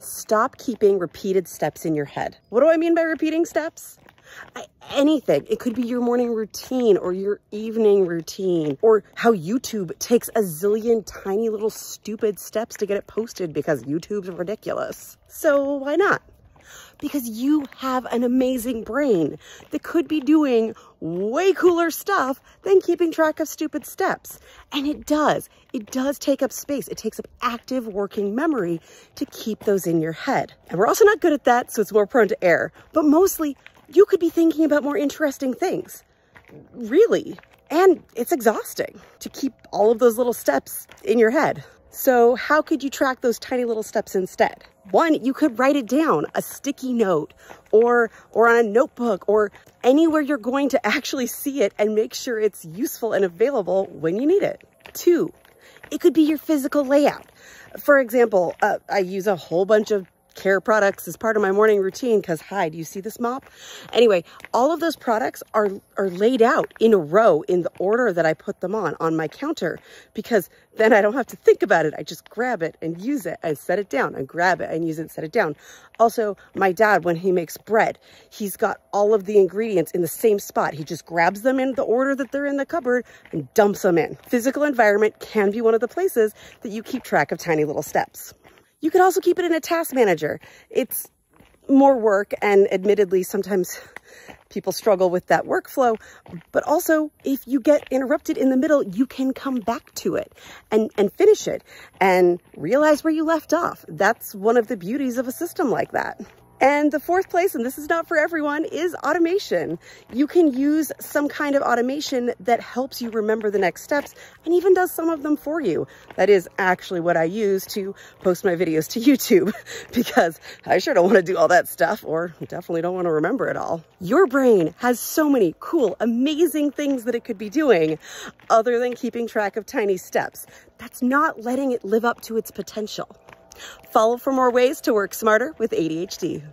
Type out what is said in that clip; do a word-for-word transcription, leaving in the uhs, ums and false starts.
Stop keeping repeated steps in your head. What do I mean by repeating steps? I, anything. It could be your morning routine or your evening routine, or how YouTube takes a zillion tiny little stupid steps to get it posted because YouTube's ridiculous. So why not? Because you have an amazing brain that could be doing way cooler stuff than keeping track of stupid steps. And it does. It does take up space. It takes up active working memory to keep those in your head. And we're also not good at that, so it's more prone to error. But mostly, you could be thinking about more interesting things, really. And it's exhausting to keep all of those little steps in your head. So how could you track those tiny little steps instead? One, you could write it down, a sticky note or, or on a notebook or anywhere you're going to actually see it and make sure it's useful and available when you need it. Two, it could be your physical layout. For example, uh, I use a whole bunch of care products as part of my morning routine because, hi, do you see this mop? Anyway, all of those products are, are laid out in a row in the order that I put them on, on my counter, because then I don't have to think about it. I just grab it and use it and set it down and grab it and use it and set it down. Also, my dad, when he makes bread, he's got all of the ingredients in the same spot. He just grabs them in the order that they're in the cupboard and dumps them in. Physical environment can be one of the places that you keep track of tiny little steps. You could also keep it in a task manager. It's more work, and admittedly, sometimes people struggle with that workflow. But also, if you get interrupted in the middle, you can come back to it and, and finish it and realize where you left off. That's one of the beauties of a system like that. And the fourth place, and this is not for everyone, is automation. You can use some kind of automation that helps you remember the next steps and even does some of them for you. That is actually what I use to post my videos to YouTube, because I sure don't want to do all that stuff, or definitely don't want to remember it all. Your brain has so many cool, amazing things that it could be doing other than keeping track of tiny steps. That's not letting it live up to its potential. Follow for more ways to work smarter with A D H D.